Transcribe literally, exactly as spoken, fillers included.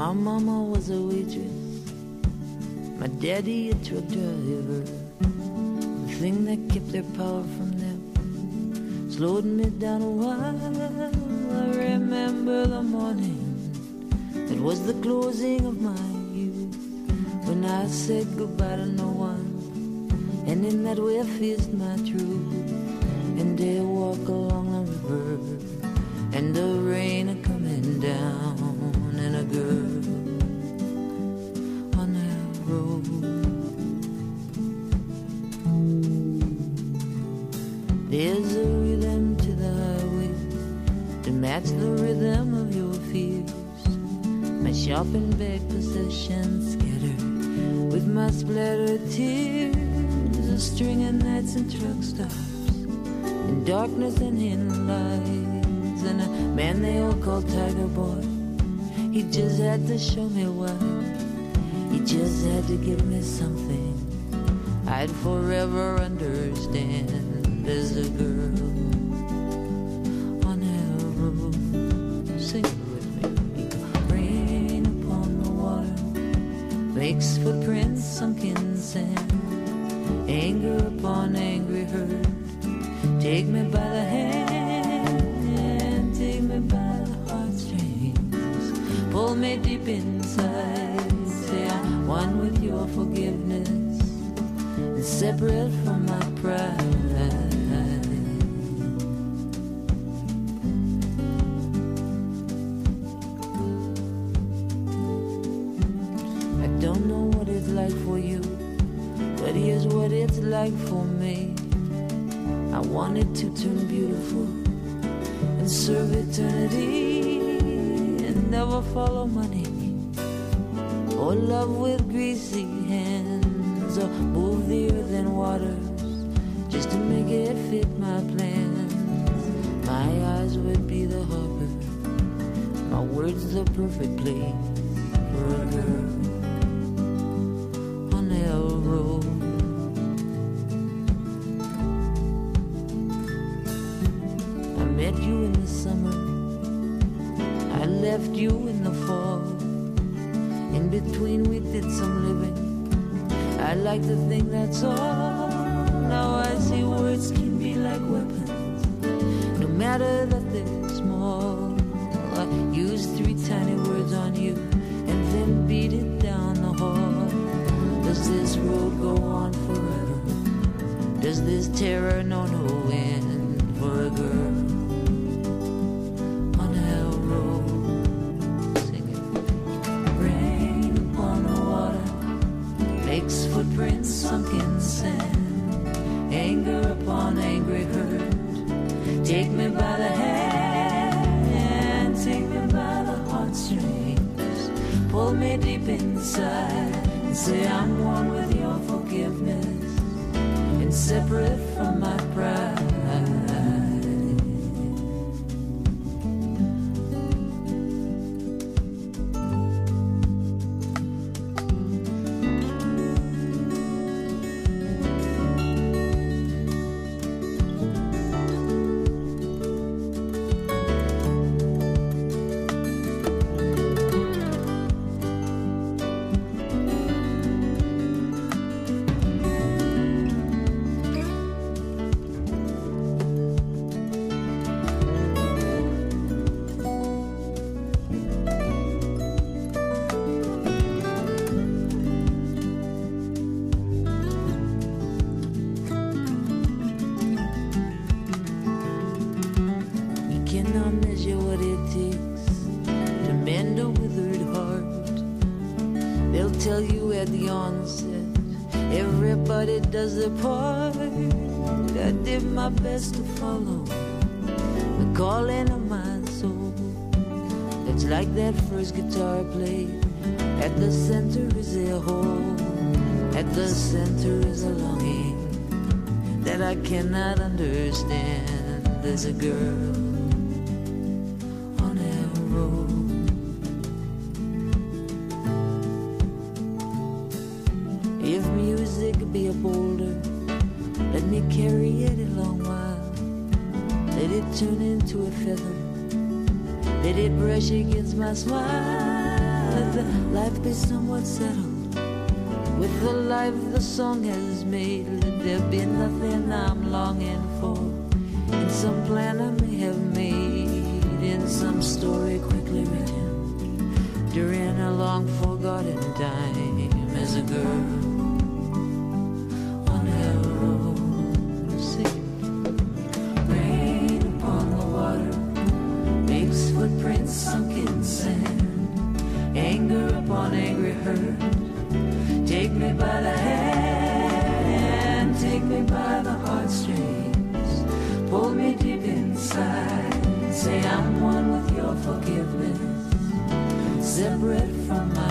My mama was a waitress, my daddy a truck driver. The thing that kept their power from them slowed me down a while. I remember the morning, it was the closing of my youth, when I said goodbye to no one, and in that way I faced my truth. And they walk along the river, and the rain a coming down, and a girl on that road. There's a rhythm to the highway to match the rhythm of your fears. My shopping bag possessions scattered with my splattered tears. A string of nights and truck stops, in darkness and hidden lights, and a man they all call Tiger Boy. He just had to show me why. He just had to give me something I'd forever understand. There's a girl on that road. Sing it with me. Rain upon the water makes footprints sunk in sand. Anger upon angry hurt. Take me by the hand, take me by the heartstrings, pull me deep inside. Say I'm one with your forgiveness and separate from my pride. I don't know what it's like for you, but here's what it's like for me. I wanted to turn beautiful and serve eternity, and never follow money or love with greasy hands, or move the earth and waters just to make it fit my plans. My eyes would be the harbor, my words the perfect place for a girl on that road. I met you in the summer, I left you in the fall. In between we did some living, I like to think that's all. Now I see words can be like weapons, no matter that they're small. I used three tiny words on you, and then beat it down the hall. Does this road go on forever? Does this terror know no end for a girl? Footprints sunk in sand, anger upon angry hurt. Take me by the hand, take me by the heartstrings, pull me deep inside, and say I'm one with your forgiveness and separate from my pride. Tell you at the onset, everybody does their part. I did my best to follow the calling of my soul. It's like that first guitar played. At the center is a hole, at the center is a longing that I cannot understand. There's a girl on that road. If music be a boulder, let me carry it a long while. Let it turn into a feather, let it brush against my smile. let the life be somewhat settled with the life the song has made. Let there be nothing I'm longing for in some plan I may have made, in some story quickly written during a long forgotten time as a girl. Footprints sunk in sand, anger upon angry hurt. Take me by the hand, take me by the heartstrings, pull me deep inside. Say I'm one with your forgiveness, separate from my